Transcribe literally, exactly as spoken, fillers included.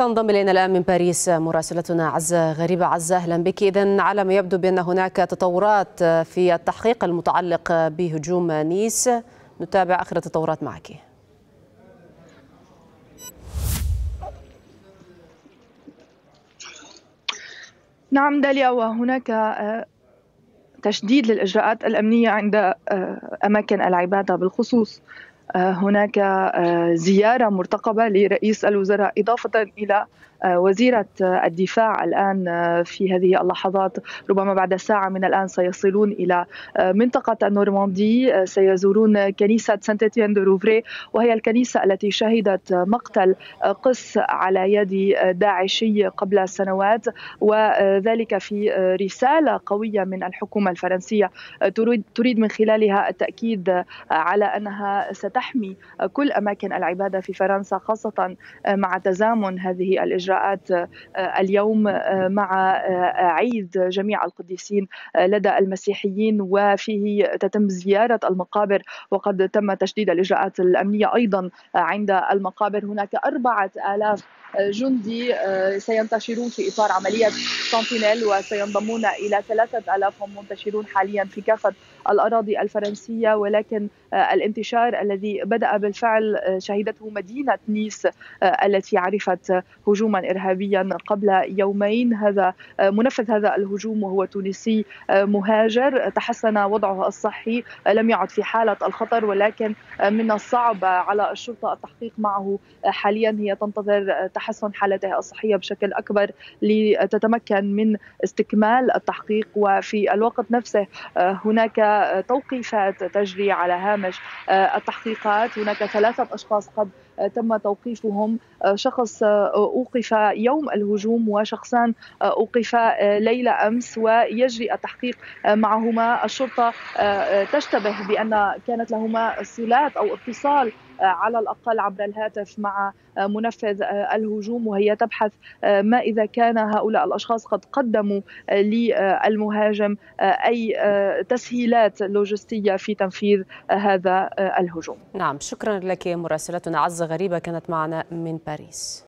تنضم إلينا الآن من باريس مراسلتنا عزة غريبة. عزة، أهلا بك. إذن على ما يبدو بأن هناك تطورات في التحقيق المتعلق بهجوم نيس، نتابع آخر التطورات معك. نعم داليا، وهناك تشديد للإجراءات الأمنية عند أماكن العبادة بالخصوص. هناك زيارة مرتقبة لرئيس الوزراء إضافة إلى وزيرة الدفاع الآن في هذه اللحظات. ربما بعد ساعة من الآن سيصلون إلى منطقة النورماندي، سيزورون كنيسة سانت اتيان دروفري، وهي الكنيسة التي شهدت مقتل قس على يد داعشي قبل سنوات، وذلك في رسالة قوية من الحكومة الفرنسية تريد من خلالها التأكيد على أنها ستحمي كل أماكن العبادة في فرنسا، خاصة مع تزامن هذه الإجراءات اليوم مع عيد جميع القديسين لدى المسيحيين، وفيه تتم زيارة المقابر، وقد تم تشديد الإجراءات الأمنية أيضا عند المقابر. هناك أربعة آلاف جندي سينتشرون في إطار عملية سنتينيل، وسينضمون إلى ثلاثة آلاف هم منتشرون حاليا في كافة الأراضي الفرنسية. ولكن الانتشار الذي بدأ بالفعل شهدته مدينة نيس التي عرفت هجوما إرهابيا قبل يومين. هذا منفذ هذا الهجوم وهو تونسي مهاجر، تحسن وضعه الصحي، لم يعد في حالة الخطر، ولكن من الصعب على الشرطة التحقيق معه حاليا. هي تنتظر تحسن حالته الصحية بشكل أكبر لتتمكن من استكمال التحقيق. وفي الوقت نفسه هناك توقيفات تجري على هامش التحقيقات. هناك ثلاثة أشخاص قد تم توقيفهم، شخص أوقف يوم الهجوم وشخصان أوقفا ليلة أمس، ويجري التحقيق معهما. الشرطة تشتبه بأن كانت لهما صلات أو اتصال على الأقل عبر الهاتف مع منفذ الهجوم، وهي تبحث ما إذا كان هؤلاء الأشخاص قد قدموا للمهاجم أي تسهيلات لوجستية في تنفيذ هذا الهجوم. نعم، شكرا لك مراسلتنا عزة غريبة، كانت معنا من باريس.